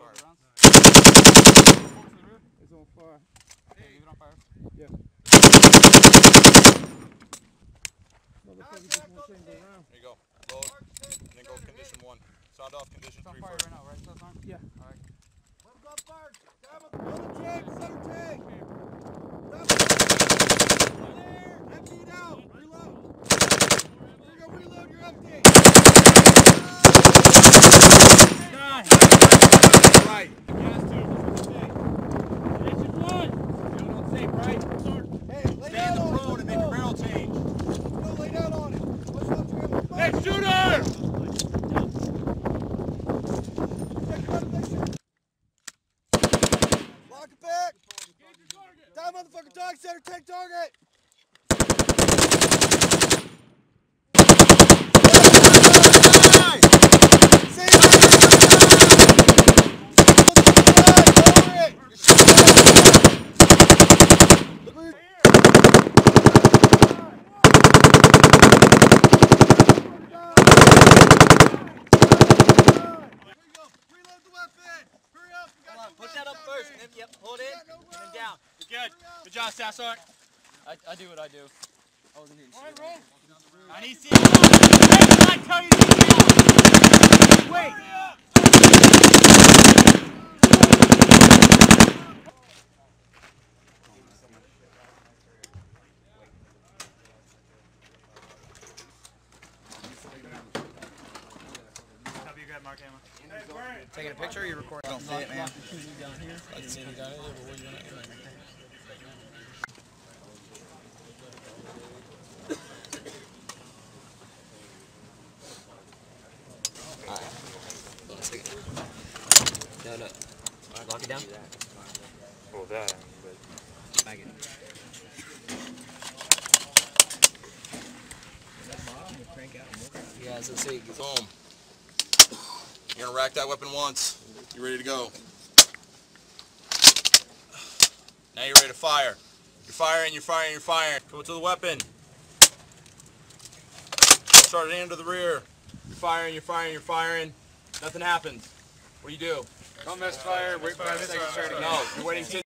fire. It's on fire. Okay, leave it on fire. Yeah. There you go. Load. And then go condition 1. Sound off condition 3 first. It's on fire right now, right? So on? Yeah. All right. That motherfucking dog center, take target! Yep, hold it, and then down. Good. Good job, Sassart. I do what I do. I wasn't even sure. I need to see you. I tell you to get out. Wait. Taking a picture or you recording? I don't see it, man. Alright. One second. No, no. Alright, lock it down. Well, that, but... Bag it. Yeah, so see, it's home. You're going to rack that weapon once. You're ready to go. Now you're ready to fire. You're firing, you're firing, you're firing. Go to the weapon. Start it into the rear. You're firing, you're firing, you're firing. Nothing happens. What do you do? Don't misfire. Wait 5 seconds. No, you're waiting 10